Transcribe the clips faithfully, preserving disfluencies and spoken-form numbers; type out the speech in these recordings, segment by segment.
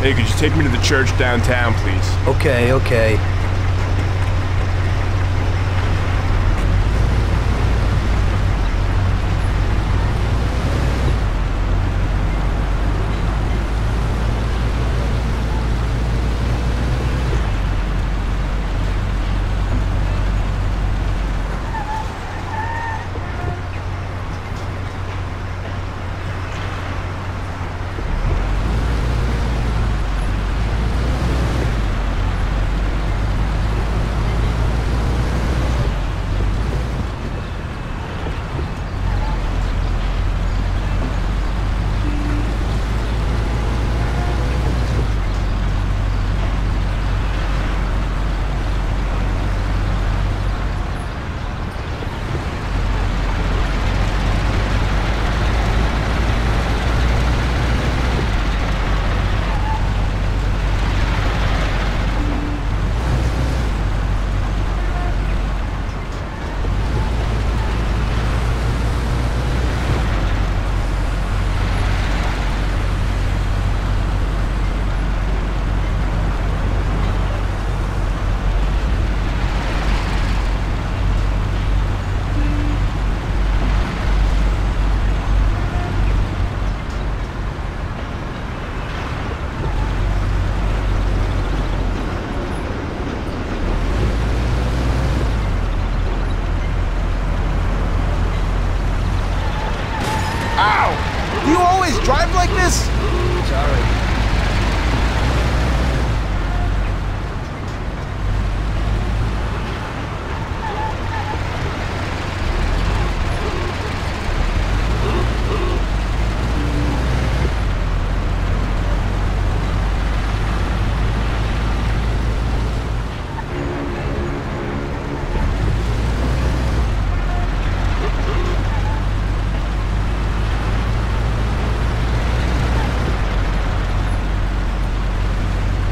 Hey, could you take me to the church downtown, please? Okay, okay.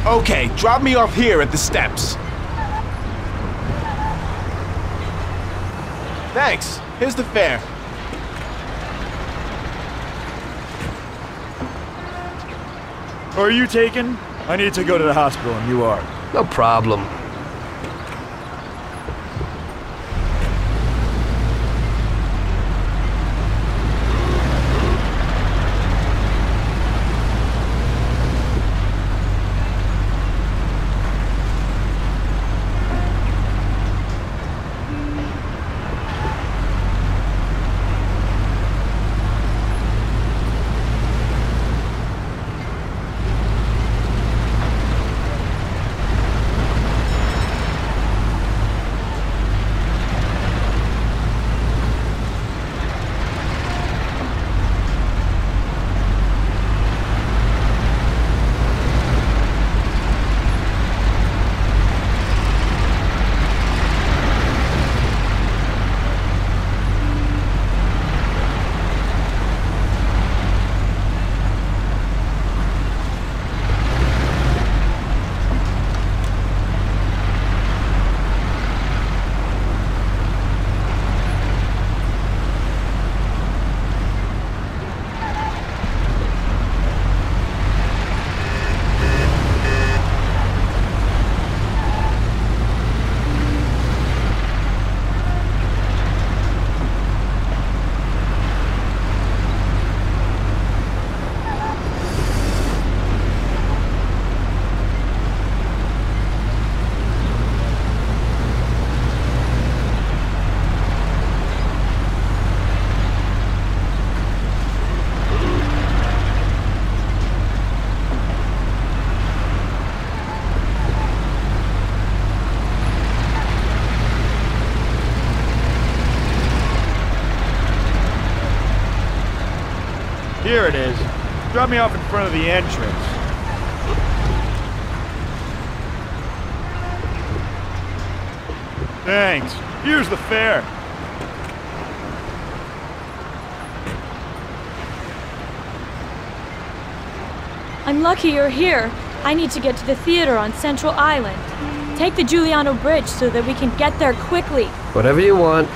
Okay, drop me off here at the steps. Thanks. Here's the fare. Are you taken? I need to go to the hospital, and you are. No problem. Here it is. Drop me off in front of the entrance. Thanks. Here's the fare. I'm lucky you're here. I need to get to the theater on Central Island. Take the Giuliano Bridge so that we can get there quickly. Whatever you want.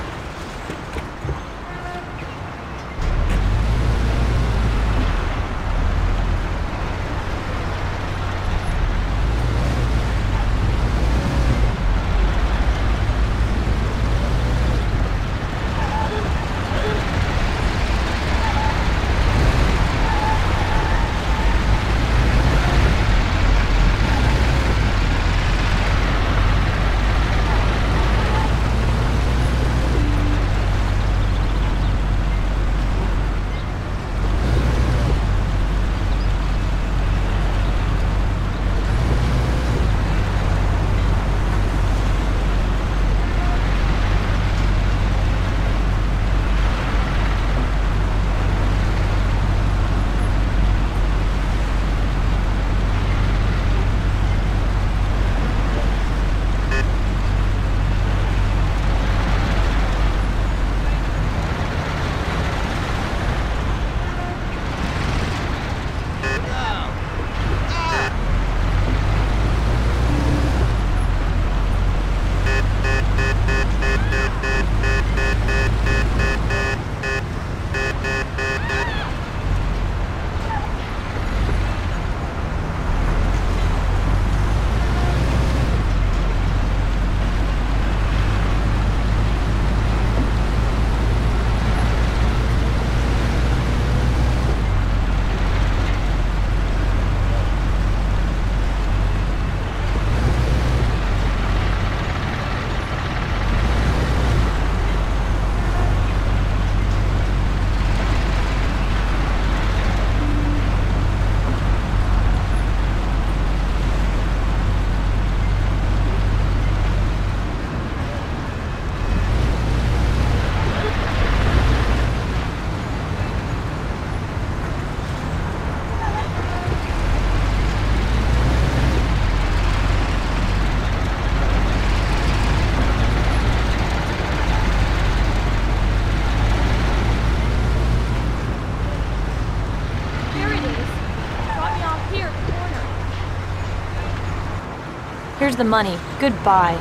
Here's the money. Goodbye.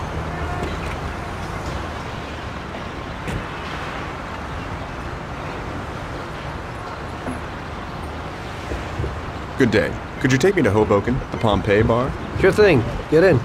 Good day. Could you take me to Hoboken, the Pompeii bar? Sure thing. Get in.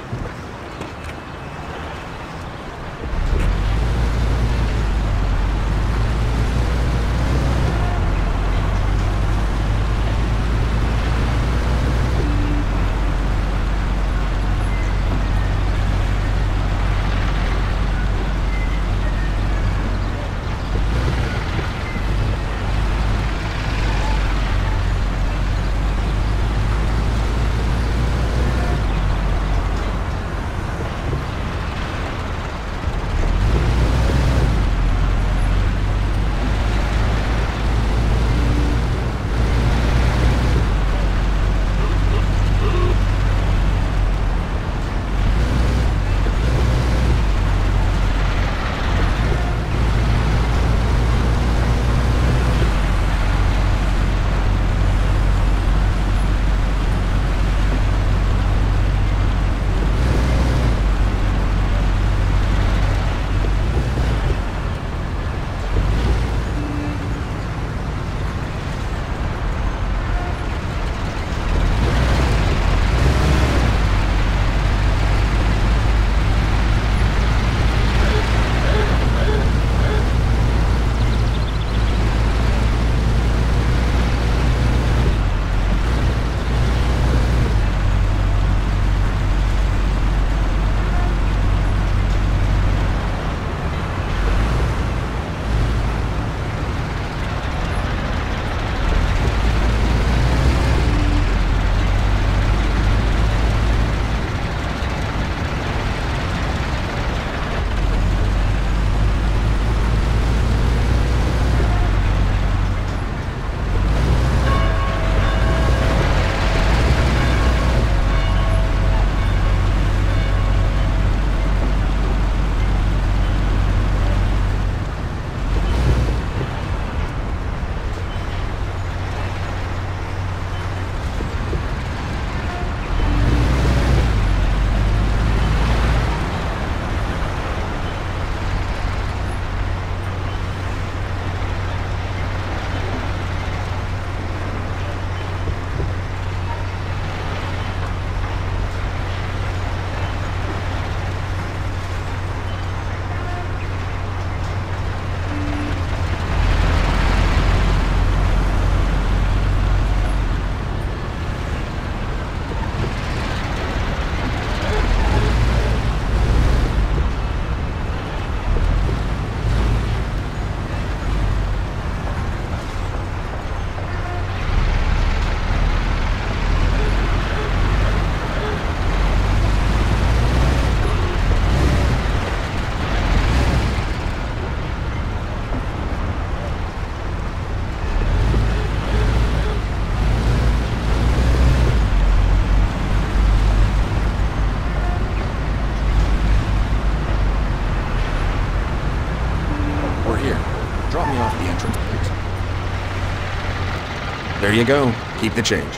There you go. Keep the change.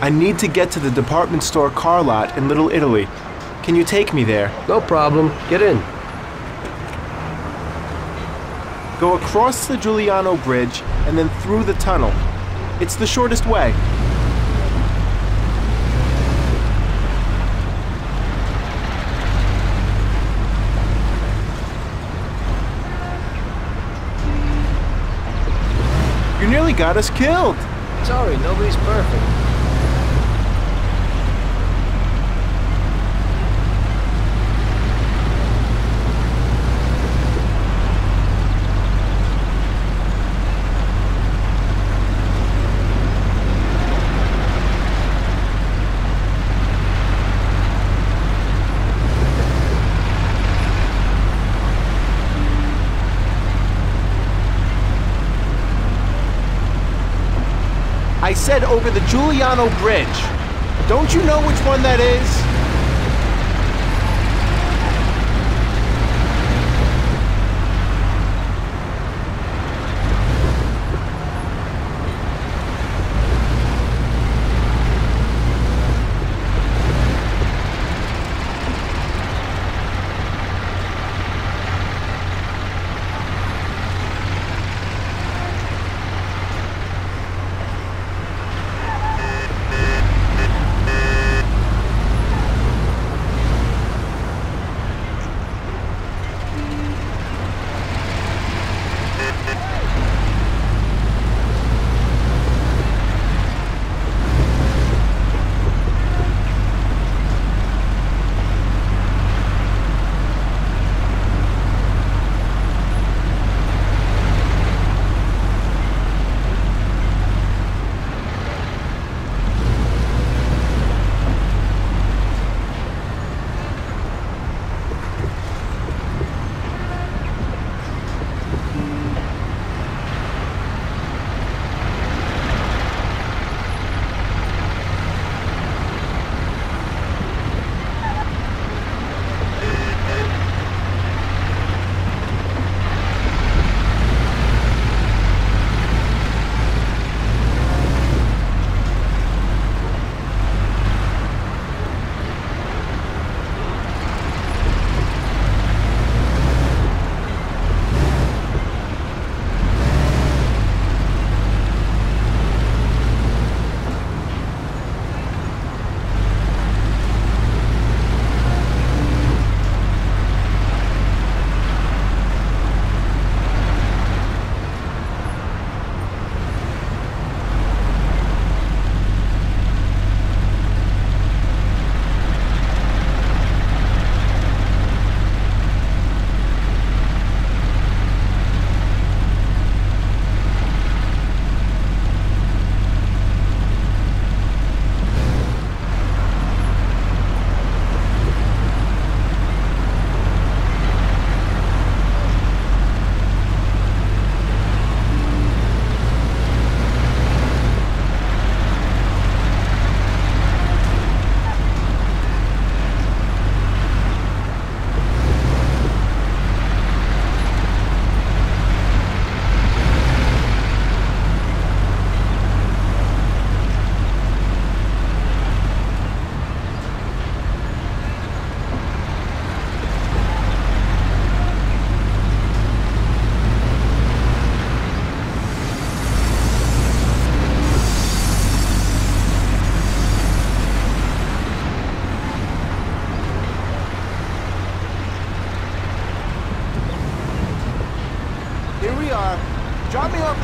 I need to get to the department store car lot in Little Italy. Can you take me there? No problem. Get in. Go across the Giuliano Bridge and then through the tunnel. It's the shortest way. You nearly got us killed! Sorry, nobody's perfect. I said over the Giuliano Bridge. Don't you know which one that is?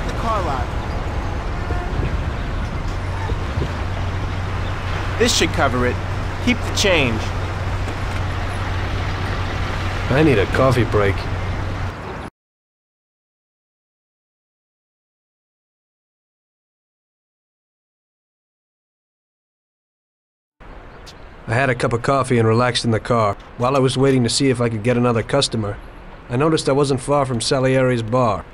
the car lot. This should cover it. Keep the change. I need a coffee break. I had a cup of coffee and relaxed in the car, while I was waiting to see if I could get another customer. I noticed I wasn't far from Salieri's bar.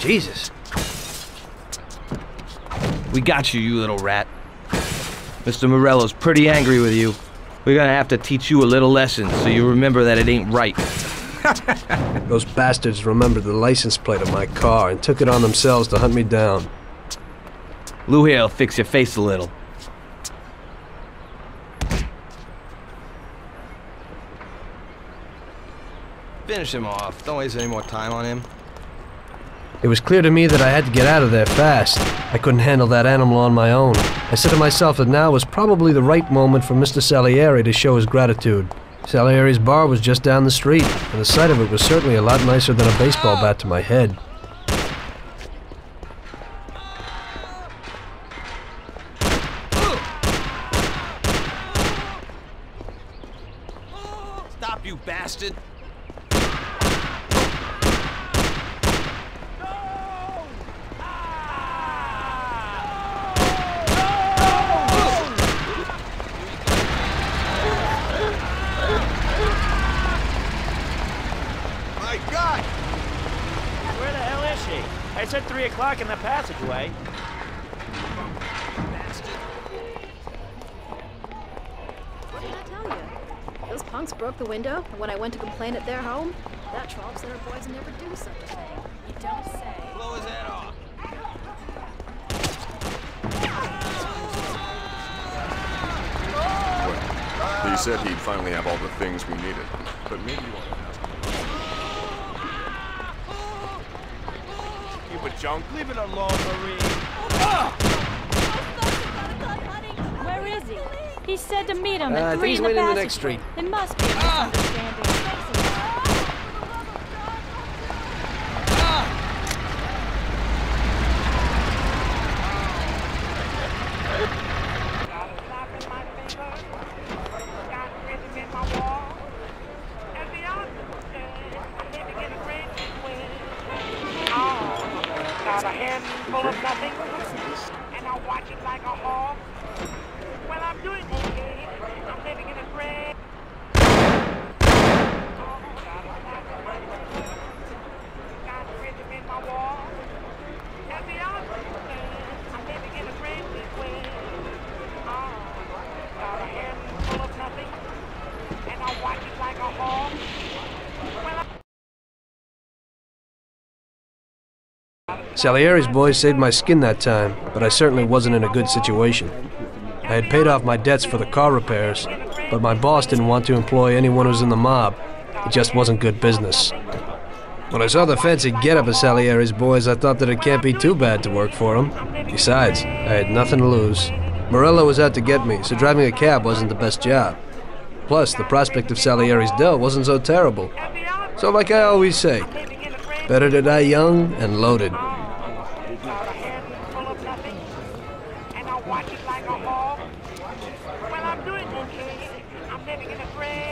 Jesus! We got you, you little rat. Mister Morello's pretty angry with you. We're gonna have to teach you a little lesson so you remember that it ain't right. Those bastards remembered the license plate of my car and took it on themselves to hunt me down. Lou here'll fix your face a little. Finish him off. Don't waste any more time on him. It was clear to me that I had to get out of there fast. I couldn't handle that animal on my own. I said to myself that now was probably the right moment for Mister Salieri to show his gratitude. Salieri's bar was just down the street, and the sight of it was certainly a lot nicer than a baseball bat to my head. Stop, you bastard! It's at three o'clock in the passageway. What did I tell you? Those punks broke the window, and when I went to complain at their home, that trolls that our boys never do such a thing. You don't say. Blow his head off. Well, he said he'd finally have all the things we needed, but maybe you want to ask. But junk, leave it alone, Marie. Oh, oh, where is he? He said to meet him uh, at three in the passage. He's waiting in the next street. There must be a misunderstanding. Salieri's boys saved my skin that time, but I certainly wasn't in a good situation. I had paid off my debts for the car repairs, but my boss didn't want to employ anyone who's in the mob. It just wasn't good business. When I saw the fancy getup of Salieri's boys, I thought that it can't be too bad to work for them. Besides, I had nothing to lose. Morello was out to get me, so driving a cab wasn't the best job. Plus, the prospect of Salieri's dough wasn't so terrible. So like I always say, better to die young and loaded. Watch it like a hawk. Well, I'm doing okay. I'm living in a friend.